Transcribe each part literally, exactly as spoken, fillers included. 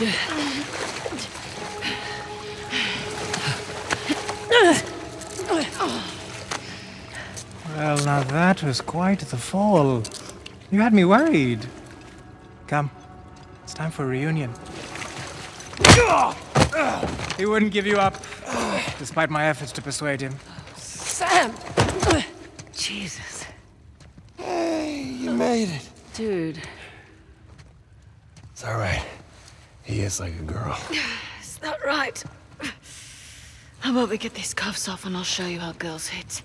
Well, now that was quite the fall. You had me worried. Come, it's time for a reunion. He wouldn't give you up, despite my efforts to persuade him. Sam! Jesus. Hey, you made it. Dude. It's all right. He is like a girl. Is that right? How about we get these cuffs off and I'll show you how girls hit.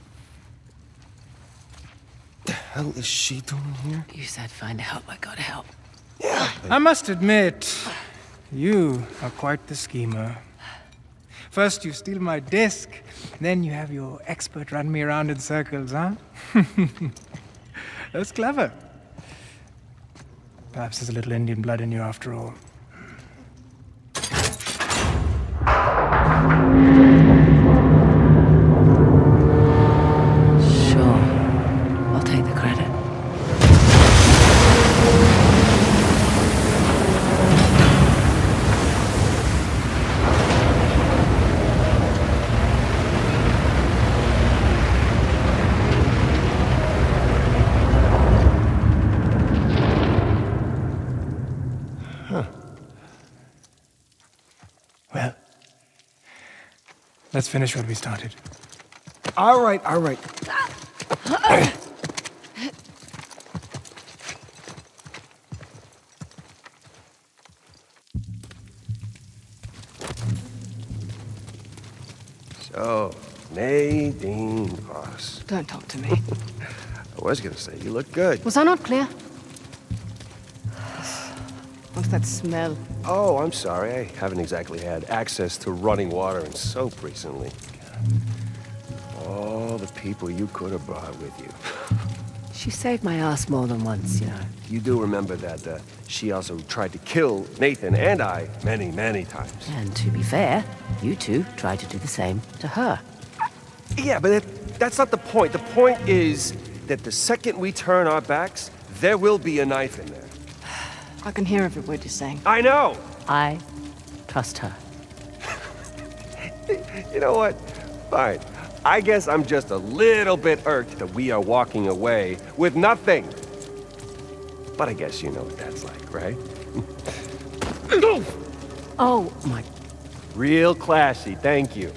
The hell is she doing here? You said find help, I got help. Yeah. I must admit, you are quite the schemer. First you steal my disc, then you have your expert run me around in circles, huh? That's clever. Perhaps there's a little Indian blood in you after all. Let's finish what we started. All right, all right. So, Nadine Ross. Don't talk to me. I was gonna say, you look good. Was I not clear? What's that smell? Oh, I'm sorry. I haven't exactly had access to running water and soap recently. All the people you could have brought with you. She saved my ass more than once, you know. You do remember that uh, she also tried to kill Nathan and I many, many times. And to be fair, you two tried to do the same to her. Yeah, but that, that's not the point. The point is that the second we turn our backs, there will be a knife in there. I can hear every word you're saying. I know! I trust her. You know what? Fine. I guess I'm just a little bit irked that we are walking away with nothing. But I guess you know what that's like, right? Oh, my... Real classy, thank you.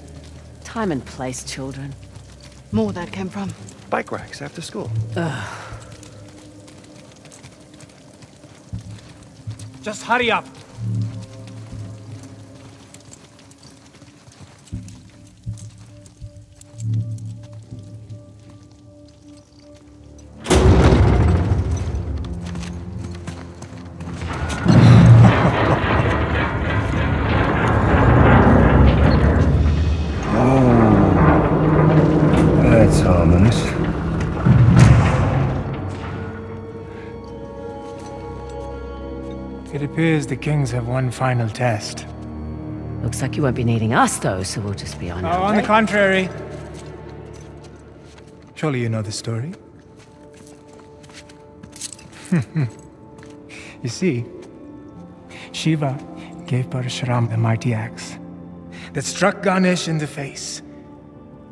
Time and place, children. More where that came from? Bike racks after school. Ugh. Just hurry up. It appears the kings have one final test. Looks like you won't be needing us, though, so we'll just be on our way. Oh, on the contrary. Surely you know the story. You see, Shiva gave Parashurama the mighty axe that struck Ganesh in the face,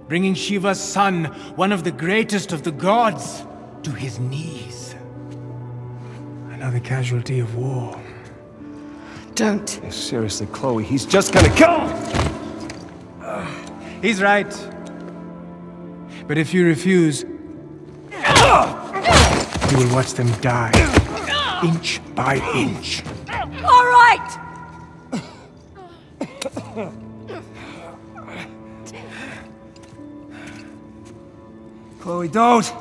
bringing Shiva's son, one of the greatest of the gods, to his knees. Another casualty of war. Don't. Yeah, seriously, Chloe, he's just gonna kill him! Uh, he's right. But if you refuse, you will watch them die, inch by inch. All right! Chloe, don't!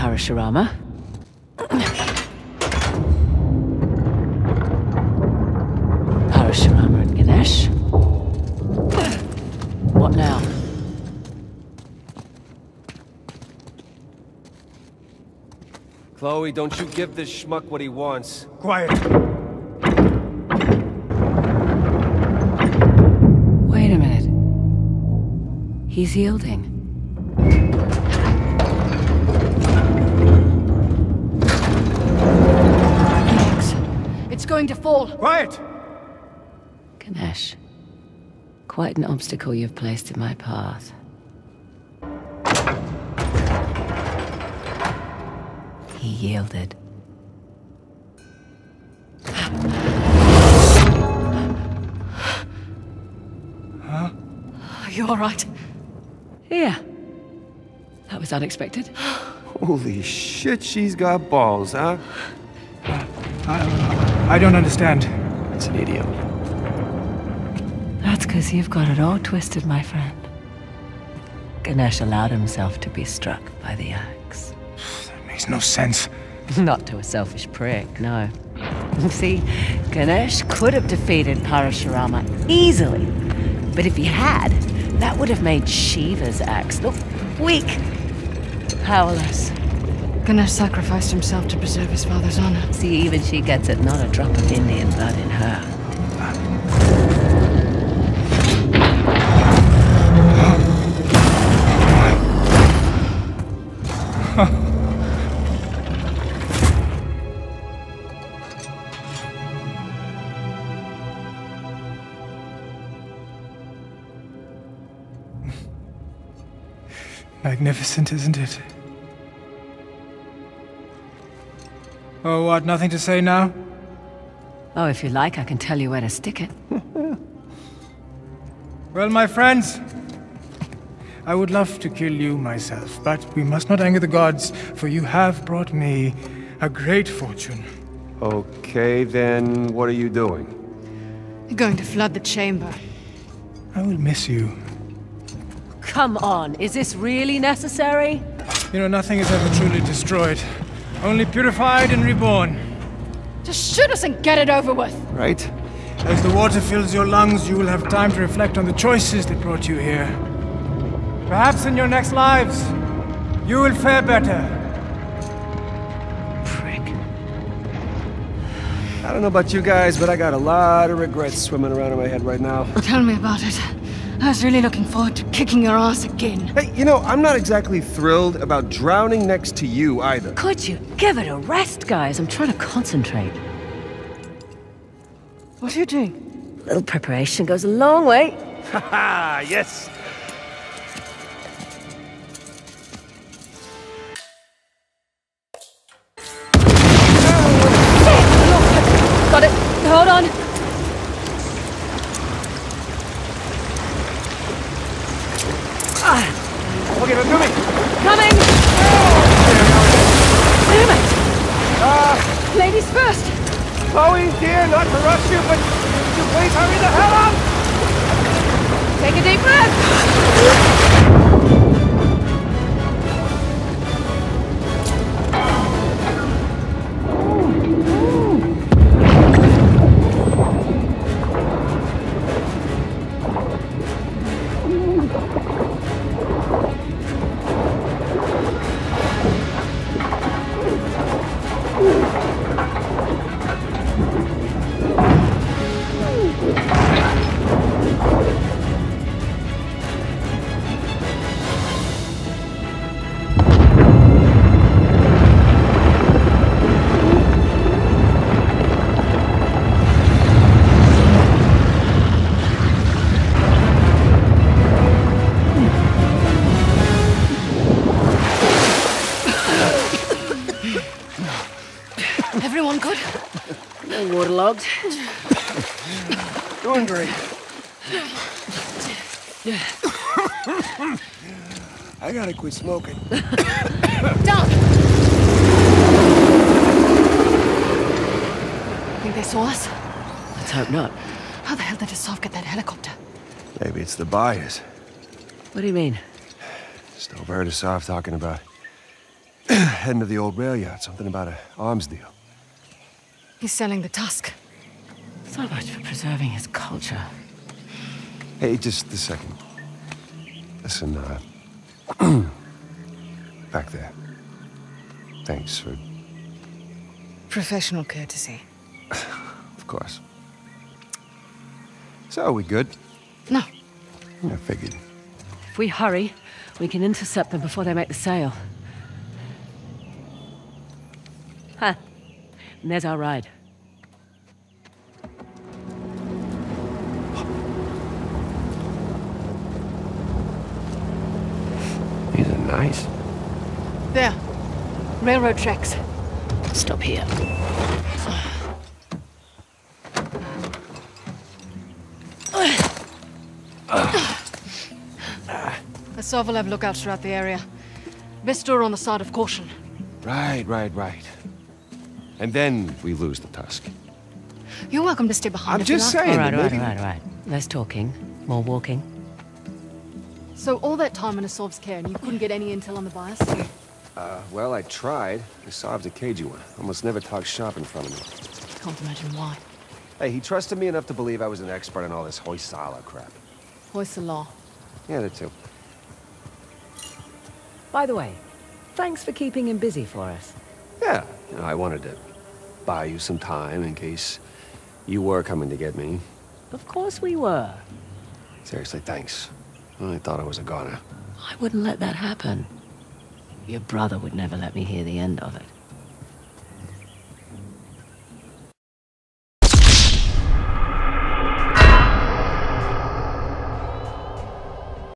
Parashurama. Parashurama and Ganesh. What now? Chloe, don't you give this schmuck what he wants. Quiet! Wait a minute. He's yielding. Thanks. It's going to fall. Quiet! Ganesh. Quite an obstacle you've placed in my path. He yielded. Huh? Are you all right? Yeah. That was unexpected. Holy shit, she's got balls, huh? Uh, I, I don't understand. It's an idiot. That's because you've got it all twisted, my friend. Ganesh allowed himself to be struck by the axe. Makes no sense. Not to a selfish prick, no. See, Ganesh could have defeated Parashurama easily, but if he had, that would have made Shiva's axe look weak, powerless. Ganesh sacrificed himself to preserve his father's honor. See, even she gets it, not a drop of Indian blood in her. Magnificent, isn't it? Oh, what? Nothing to say now? Oh, if you like, I can tell you where to stick it. Well, my friends, I would love to kill you myself, but we must not anger the gods, for you have brought me a great fortune. Okay, then what are you doing? You're going to flood the chamber. I will miss you. Come on, is this really necessary? You know, nothing is ever truly destroyed. Only purified and reborn. Just shoot us and get it over with! Right. As the water fills your lungs, you will have time to reflect on the choices that brought you here. Perhaps in your next lives, you will fare better. Prick. I don't know about you guys, but I got a lot of regrets swimming around in my head right now. Tell me about it. I was really looking forward to kicking your ass again. Hey, you know, I'm not exactly thrilled about drowning next to you, either. Could you give it a rest, guys? I'm trying to concentrate. What are you doing? A little preparation goes a long way. Ha ha, yes! Got it. Hold on. Okay, they're coming! Coming! Oh, damn it! Uh, Ladies first! Chloe, dear, not to rush you, but could you please hurry the hell up? Take a deep breath! Waterlogged. Doing great. I gotta quit smoking. Down! Think they saw us? Let's hope not. How the hell did Asav get that helicopter? Maybe it's the buyers. What do you mean? Just overheard Asav talking about heading to the old rail yard, something about an arms deal. He's selling the tusk. So much for preserving his culture. Hey, just a second. Listen, uh... back there. Thanks for Professional courtesy. Of course. So, are we good? No. I figured. If we hurry, we can intercept them before they make the sale. Huh. And there's our ride. These are nice. There. Railroad tracks. Stop here. Asav will have lookouts throughout the area. Best door on the side of caution. Right, right, right. And then we lose the tusk. You're welcome to stay behind. I'm just saying. All right, all right, all right, all right. Less talking, more walking. So all that time in Asav's care, and you couldn't get any intel on the bias? Uh, well, I tried. Asav's a cagey one. Almost never talks shop in front of me. Can't imagine why. Hey, he trusted me enough to believe I was an expert in all this Hoysala crap. Hoysala. Yeah, the two. By the way, thanks for keeping him busy for us. Yeah, you know, I wanted to buy you some time in case you were coming to get me. Of course we were. Seriously, thanks. I thought I was a goner. I wouldn't let that happen. Your brother would never let me hear the end of it.